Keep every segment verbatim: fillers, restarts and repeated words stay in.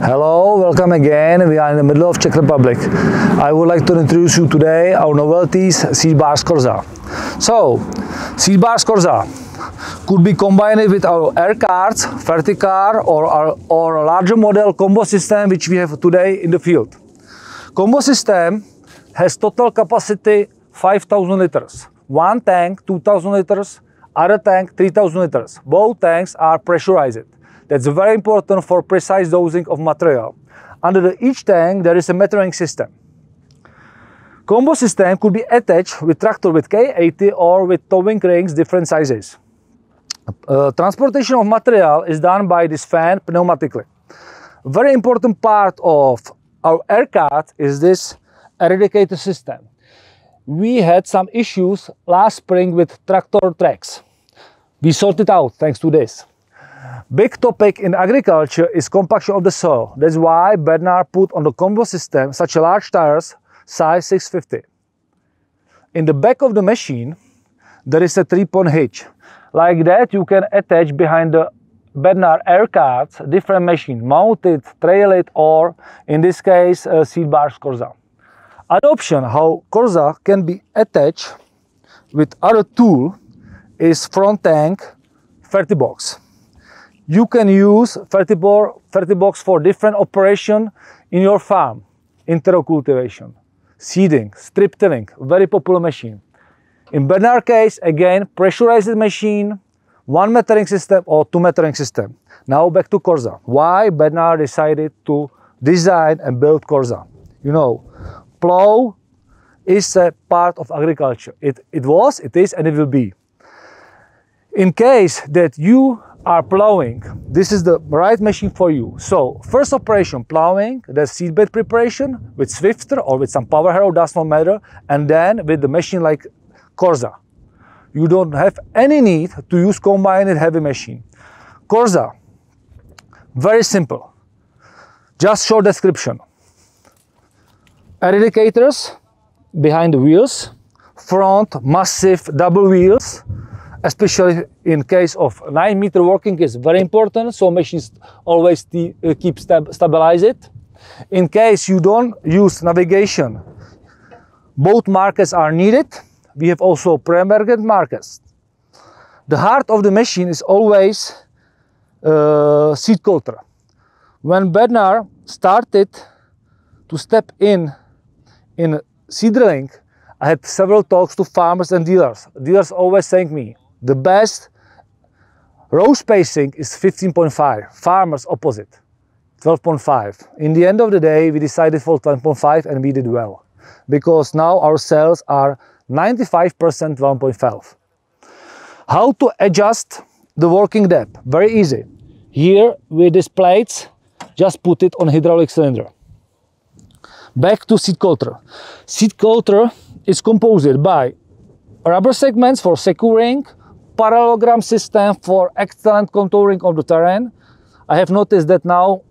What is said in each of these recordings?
Hello, welcome again. We are in the middle of Czech Republic. I would like to introduce you today our novelties Seed Bar CORSA. So, Seed Bar CORSA could be combined with our air carts, FertiCar, or our, or a larger model combo system which we have today in the field. Combo system has total capacity five thousand liters. One tank two thousand liters, other tank three thousand liters. Both tanks are pressurized. That's very important for precise dosing of material. Under the each tank there is a metering system. Combo system could be attached with tractor with K eighty or with towing rings different sizes. Uh, transportation of material is done by this fan pneumatically. Very important part of our air cart is this eradicator system. We had some issues last spring with tractor tracks. We sorted out thanks to this. Big topic in agriculture is compaction of the soil. That's why Bernard put on the combo system such a large tires size six fifty. In the back of the machine there is a three-pin hitch. Like that you can attach behind the Bernard air carts different machine, mounted, trailed, or in this case uh, Seed Bar CORSA. An option how CORSA can be attached with other tool is front tank FertiBox. You can use FertiBox for different operation in your farm. Intercultivation, seeding, strip tilling, very popular machine. In Bernard case, again, pressurized machine, one metering system or two metering system. Now back to CORSA. Why Bernard decided to design and build CORSA? You know, plow is a part of agriculture. It, it was, it is, and it will be. In case that you are plowing, this is the right machine for you. So first operation plowing, the seedbed preparation with Swifter or with some power harrow, does not matter, and then with the machine like CORSA. You don't have any need to use combined heavy machine. CORSA, very simple, just short description. Eradicators behind the wheels, front massive double wheels. Especially in case of nine meter working is very important, so machines always uh, keep stab stabilize it. In case you don't use navigation, both markers are needed. We have also pre-emergent markers. The heart of the machine is always uh, seed coulter. When Bernard started to step in in seed drilling, I had several talks to farmers and dealers. Dealers always thank me. The best row spacing is fifteen point five, farmers opposite, twelve point five. In the end of the day, we decided for twelve point five and we did well. Because now our cells are ninety-five percent twelve point five. How to adjust the working depth? Very easy. Here with these plates, just put it on hydraulic cylinder. Back to seed coulter. Seed coulter is composed by rubber segments for securing, parallelogram system for excellent contouring of the terrain. I have noticed that now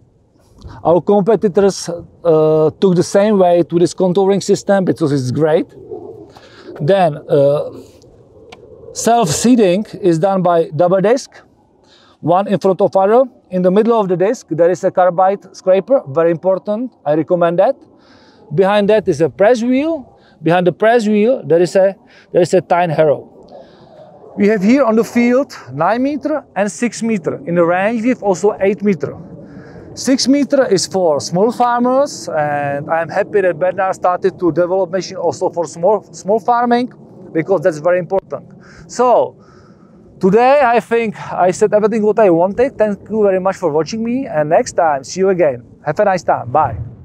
our competitors uh, took the same way to this contouring system because it's great. Then uh, self-seeding is done by double disc, one in front of other. In the middle of the disc there is a carbide scraper, very important, I recommend that. Behind that is a press wheel, behind the press wheel there is a, there is a tiny harrow. We have here on the field nine meter and six meter. In the range we have also eight meter. six meter is for small farmers, and I am happy that Bernard started to develop machine also for small, small farming, because that's very important. So today I think I said everything what I wanted. Thank you very much for watching me, and next time see you again. Have a nice time. Bye.